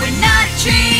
We're not a tree.